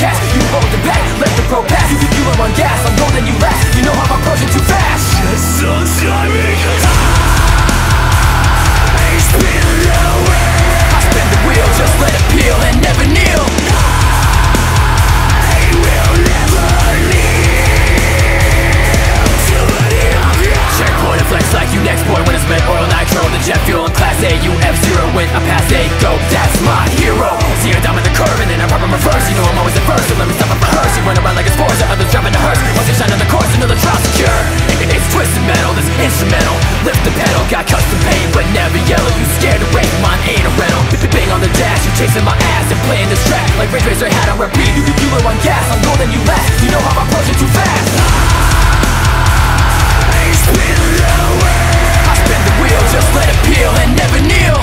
cash. You hold it back, let the road pass. You are on gas, I'm holding you back. You know I'm approaching too fast. Just don't try me, cause I spin the wheel. I spin the wheel, just let it peel and never kneel. I will never kneel till the end of your checkpoint and flex like you next boy. When it's met oil, nitro, the jet fuel in class A. You F-Zero when I pass A, go, that's my hero. See a dime in the curve and then I rub in reverse. You know I'm always the first, so let me stop and rehearse. You run around like it's Forza, others driving the hearse. Once you shine on the course, another trial secure. It's twisted metal, this instrumental. Lift the pedal, got custom paint, but never yellow. You scared to race, mine ain't a rental. Bang on the dash, you chasing my ass and playing this track like Rage Racer had on repeat. You were on gas, I'm holding you last. You know how I'm approaching too fast. I spin the wheel. I spin the wheel, just let it peel and never kneel.